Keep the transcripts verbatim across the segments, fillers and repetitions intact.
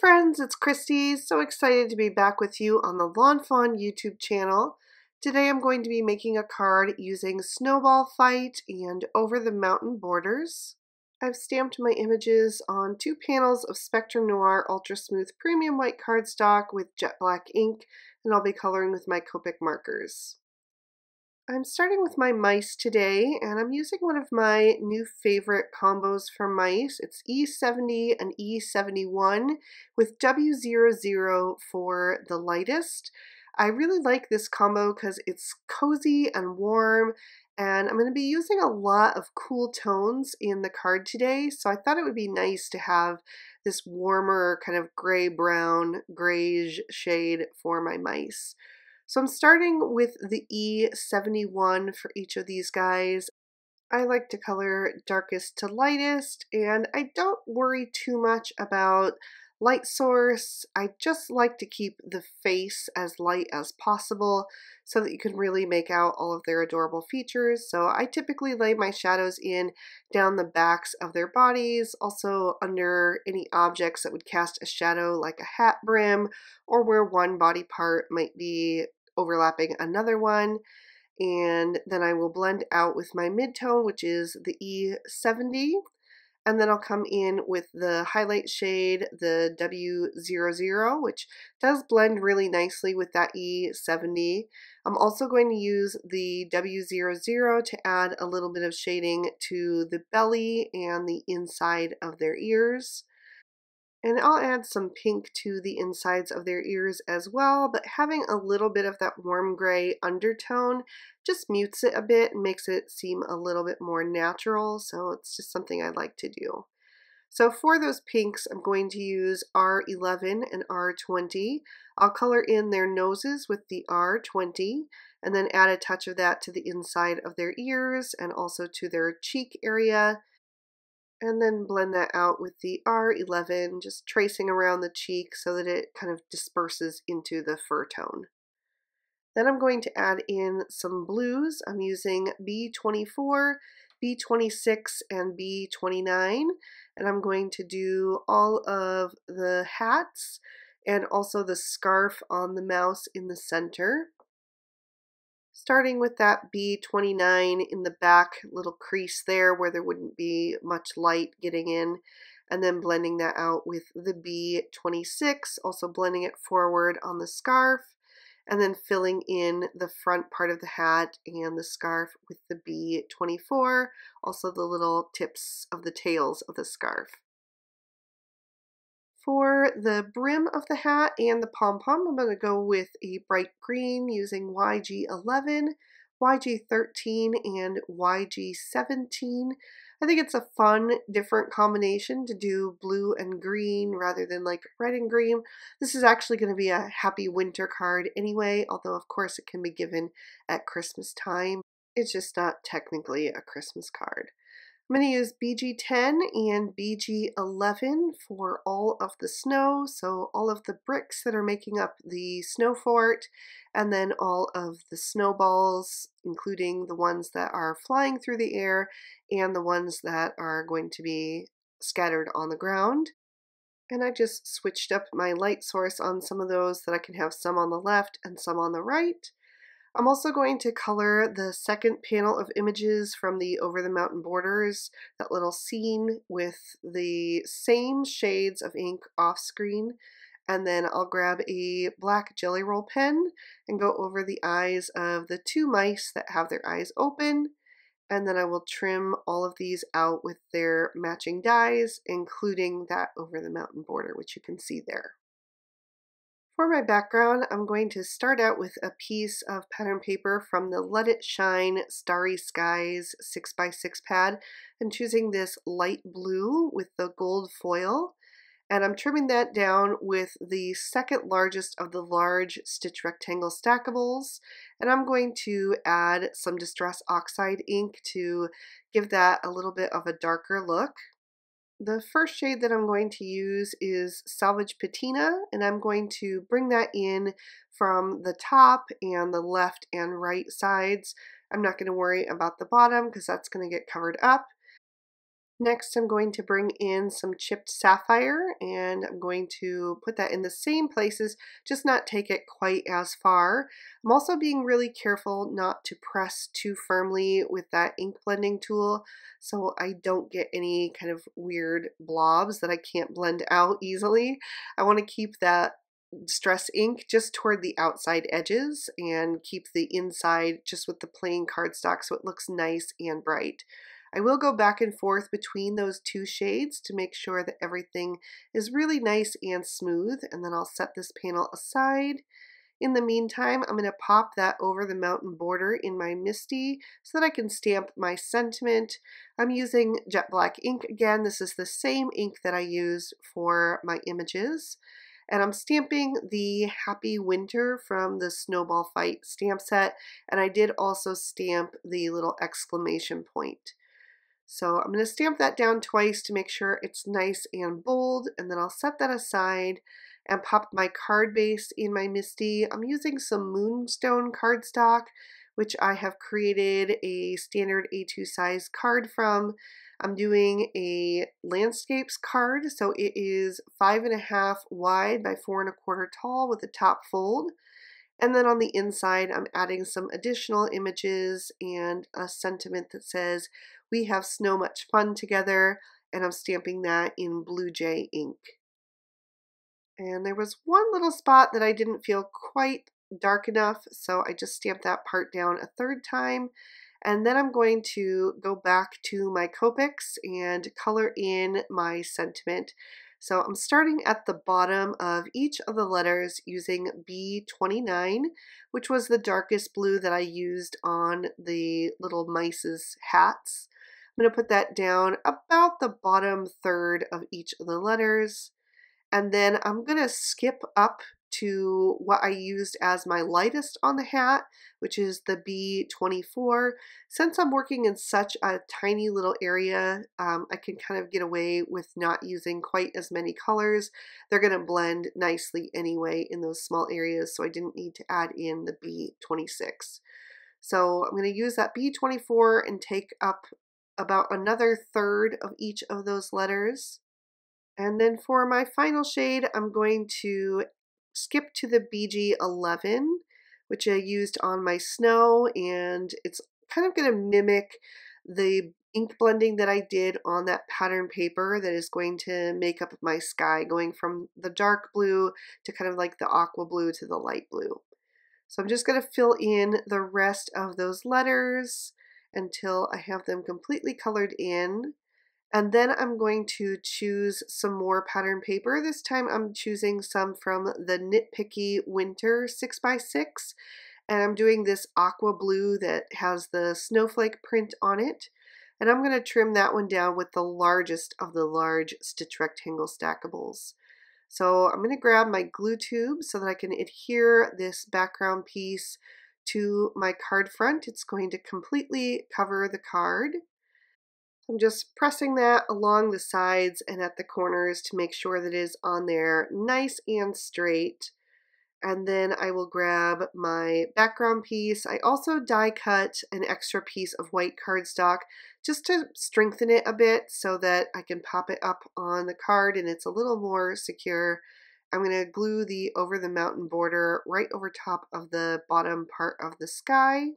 Friends, it's Christy. So excited to be back with you on the Lawn Fawn YouTube channel. Today I'm going to be making a card using Snowball Fight and Over the Mountain Borders. I've stamped my images on two panels of Spectrum Noir Ultra Smooth Premium White Cardstock with Jet Black ink, and I'll be coloring with my Copic markers. I'm starting with my mice today, and I'm using one of my new favorite combos for mice. It's E seventy and E seventy-one with W zero zero for the lightest. I really like this combo because it's cozy and warm, and I'm going to be using a lot of cool tones in the card today, so I thought it would be nice to have this warmer kind of gray-brown, grayish shade for my mice. So I'm starting with the E seventy-one for each of these guys. I like to color darkest to lightest, and I don't worry too much about light source. I just like to keep the face as light as possible so that you can really make out all of their adorable features. So I typically lay my shadows in down the backs of their bodies, also under any objects that would cast a shadow like a hat brim or where one body part might be overlapping another one. And then I will blend out with my mid-tone, which is the E seventy. And then I'll come in with the highlight shade, the W zero zero, which does blend really nicely with that E seventy. I'm also going to use the W zero zero to add a little bit of shading to the belly and the inside of their ears. And I'll add some pink to the insides of their ears as well, but having a little bit of that warm gray undertone just mutes it a bit and makes it seem a little bit more natural, so it's just something I like to do. So for those pinks, I'm going to use R eleven and R twenty. I'll color in their noses with the R twenty and then add a touch of that to the inside of their ears and also to their cheek area. And then blend that out with the R eleven, just tracing around the cheek so that it kind of disperses into the fur tone. Then I'm going to add in some blues. I'm using B twenty-four, B twenty-six, and B twenty-nine. And I'm going to do all of the hats and also the scarf on the mouse in the center. Starting with that B twenty-nine in the back little crease there where there wouldn't be much light getting in, and then blending that out with the B twenty-six, also blending it forward on the scarf, and then filling in the front part of the hat and the scarf with the B twenty-four, also the little tips of the tails of the scarf. For the brim of the hat and the pom-pom, I'm going to go with a bright green using Y G eleven, Y G thirteen, and Y G seventeen. I think it's a fun, different combination to do blue and green rather than like red and green. This is actually going to be a happy winter card anyway, although of course it can be given at Christmas time. It's just not technically a Christmas card. I'm going to use B G ten and B G eleven for all of the snow, so all of the bricks that are making up the snow fort, and then all of the snowballs, including the ones that are flying through the air and the ones that are going to be scattered on the ground. And I just switched up my light source on some of those so that I can have some on the left and some on the right. I'm also going to color the second panel of images from the Over the Mountain Borders, that little scene, with the same shades of ink off screen, and then I'll grab a black jelly roll pen and go over the eyes of the two mice that have their eyes open, and then I will trim all of these out with their matching dyes, including that Over the Mountain Border, which you can see there. For my background, I'm going to start out with a piece of pattern paper from the Let It Shine Starry Skies six by six pad. I'm choosing this light blue with the gold foil, and I'm trimming that down with the second largest of the large Stitch Rectangle Stackables, and I'm going to add some Distress Oxide ink to give that a little bit of a darker look. The first shade that I'm going to use is Salvaged Patina, and I'm going to bring that in from the top and the left and right sides. I'm not going to worry about the bottom because that's going to get covered up. Next, I'm going to bring in some Chipped Sapphire, and I'm going to put that in the same places, just not take it quite as far. I'm also being really careful not to press too firmly with that ink blending tool, so I don't get any kind of weird blobs that I can't blend out easily. I want to keep that Distress ink just toward the outside edges and keep the inside just with the plain cardstock so it looks nice and bright. I will go back and forth between those two shades to make sure that everything is really nice and smooth, and then I'll set this panel aside. In the meantime, I'm going to pop that Over the Mountain Border in my MISTI so that I can stamp my sentiment. I'm using Jet Black ink again. This is the same ink that I used for my images. And I'm stamping the Happy Winter from the Snowball Fight stamp set, and I did also stamp the little exclamation point. So I'm going to stamp that down twice to make sure it's nice and bold, and then I'll set that aside and pop my card base in my MISTI. I'm using some Moonstone cardstock, which I have created a standard A two size card from. I'm doing a landscapes card, so it is five and a half wide by four and a quarter tall with a top fold. And then on the inside, I'm adding some additional images and a sentiment that says, "We have so much fun together," and I'm stamping that in Blue Jay ink. And there was one little spot that I didn't feel quite dark enough, so I just stamped that part down a third time. And then I'm going to go back to my Copics and color in my sentiment. So I'm starting at the bottom of each of the letters using B twenty-nine, which was the darkest blue that I used on the little mice's hats. I'm going to put that down about the bottom third of each of the letters. And then I'm going to skip up to what I used as my lightest on the hat, which is the B twenty-four. Since I'm working in such a tiny little area, um, I can kind of get away with not using quite as many colors. They're going to blend nicely anyway in those small areas, so I didn't need to add in the B twenty-six. So I'm going to use that B twenty-four and take up about another third of each of those letters. And then for my final shade, I'm going to skip to the B G eleven, which I used on my snow, and it's kind of going to mimic the ink blending that I did on that pattern paper that is going to make up my sky, going from the dark blue to kind of like the aqua blue to the light blue. So I'm just going to fill in the rest of those letters until I have them completely colored in. And then I'm going to choose some more pattern paper. This time I'm choosing some from the Knit Picky Winter six by six. And I'm doing this aqua blue that has the snowflake print on it. And I'm going to trim that one down with the largest of the large Stitch Rectangle Stackables. So I'm going to grab my glue tube so that I can adhere this background piece to my card front. It's going to completely cover the card. I'm just pressing that along the sides and at the corners to make sure that it is on there nice and straight. And then I will grab my background piece. I also die cut an extra piece of white cardstock just to strengthen it a bit so that I can pop it up on the card and it's a little more secure. I'm going to glue the Over the Mountain Border right over top of the bottom part of the sky.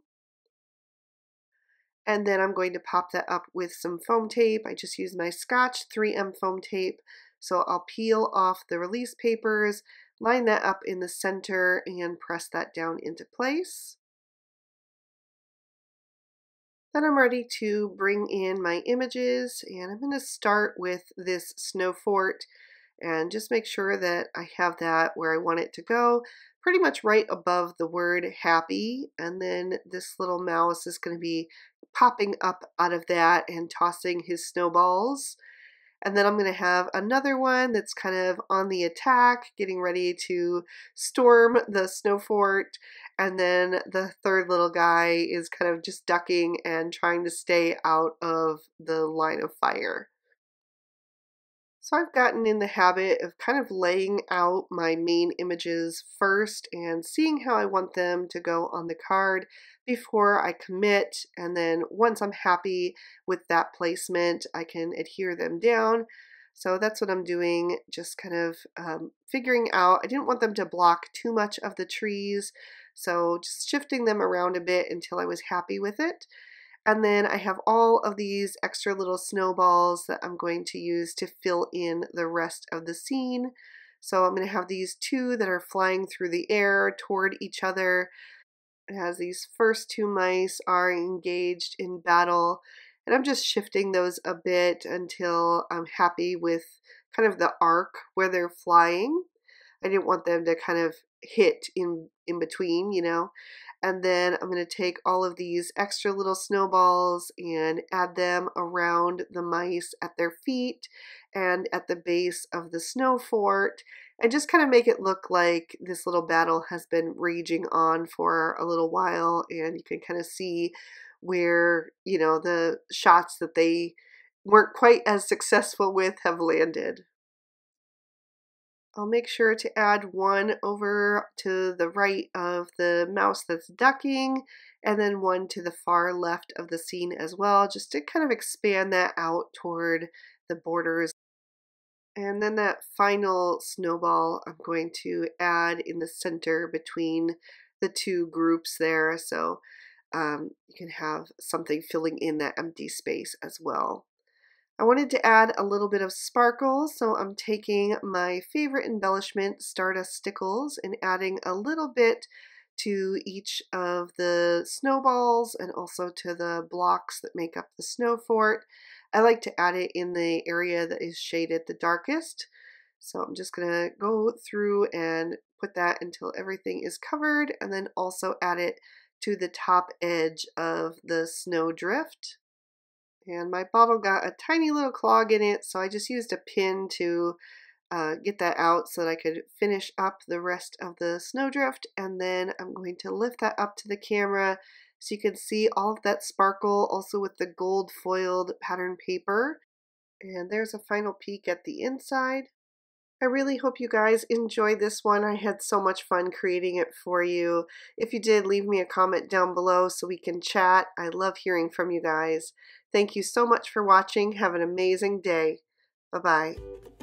And then I'm going to pop that up with some foam tape. I just used my Scotch three M foam tape. So I'll peel off the release papers, line that up in the center, and press that down into place. Then I'm ready to bring in my images, and I'm going to start with this snow fort and just make sure that I have that where I want it to go, pretty much right above the word happy. And then this little mouse is going to be popping up out of that and tossing his snowballs. And then I'm going to have another one that's kind of on the attack, getting ready to storm the snow fort. And then the third little guy is kind of just ducking and trying to stay out of the line of fire. So I've gotten in the habit of kind of laying out my main images first and seeing how I want them to go on the card before I commit, and then once I'm happy with that placement, I can adhere them down. So that's what I'm doing, just kind of um, figuring out. I didn't want them to block too much of the trees, so just shifting them around a bit until I was happy with it. And then I have all of these extra little snowballs that I'm going to use to fill in the rest of the scene. So I'm going to have these two that are flying through the air toward each other, as these first two mice are engaged in battle. And I'm just shifting those a bit until I'm happy with kind of the arc where they're flying. I didn't want them to kind of hit in, in between, you know. And then I'm going to take all of these extra little snowballs and add them around the mice at their feet and at the base of the snow fort, and just kind of make it look like this little battle has been raging on for a little while, and you can kind of see where, you know, the shots that they weren't quite as successful with have landed. I'll make sure to add one over to the right of the mouse that's ducking, and then one to the far left of the scene as well, just to kind of expand that out toward the borders. And then that final snowball I'm going to add in the center between the two groups there, so um, you can have something filling in that empty space as well. I wanted to add a little bit of sparkle, so I'm taking my favorite embellishment, Stardust Stickles, and adding a little bit to each of the snowballs and also to the blocks that make up the snow fort. I like to add it in the area that is shaded the darkest. So I'm just going to go through and put that until everything is covered, and then also add it to the top edge of the snow drift. And my bottle got a tiny little clog in it, so I just used a pin to uh, get that out so that I could finish up the rest of the snowdrift. And then I'm going to lift that up to the camera so you can see all of that sparkle, also with the gold foiled pattern paper. And there's a final peek at the inside. I really hope you guys enjoyed this one. I had so much fun creating it for you. If you did, leave me a comment down below so we can chat. I love hearing from you guys. Thank you so much for watching. Have an amazing day. Bye-bye.